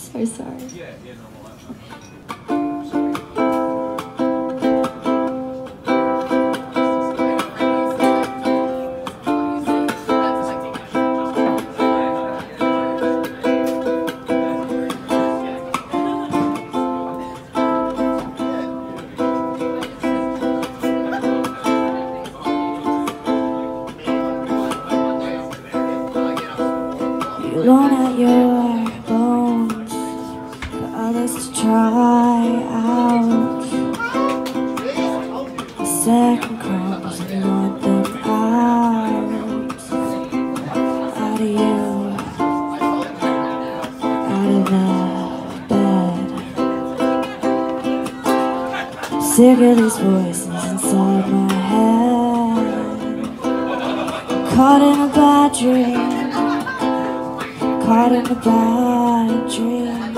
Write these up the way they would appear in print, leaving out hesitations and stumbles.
So sorry. Yeah, no, blown out your bones for others to try out. The second comes and you want them out of you, out of the bed. Sick of these voices inside my head. Caught in a bad dream. Caught in a bad dream.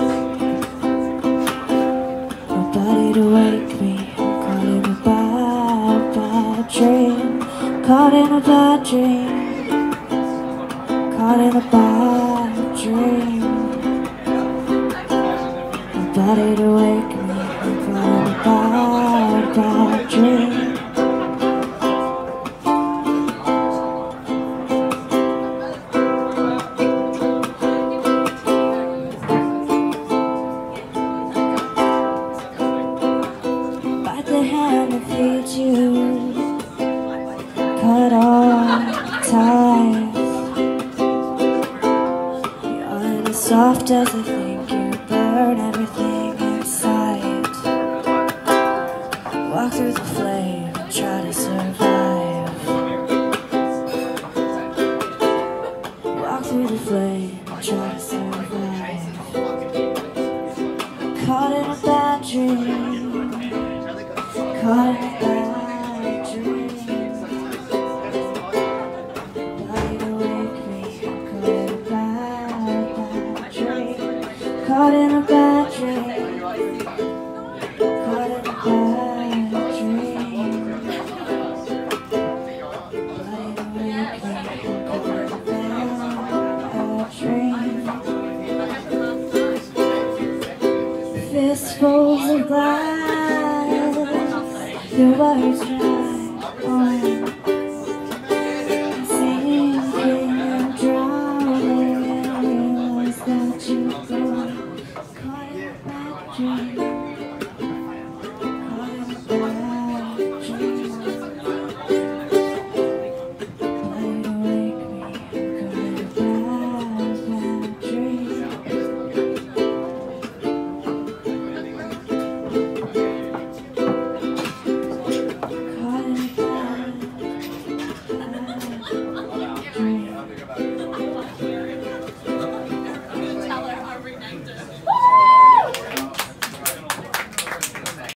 Nobody to wake me. Caught in a bad dream. Caught in a bad dream. Caught in a bad dream. Nobody to wake me. Caught in a bad dream. Cut off ties. You're as soft as I think. You burn everything inside. Walk through the flame and try to survive. Walk through the flame and try to survive. Caught in a bad dream. Caught in a bad dream. Caught in a bad dream. Caught in a bad dream. Fistfuls of glass. Your words.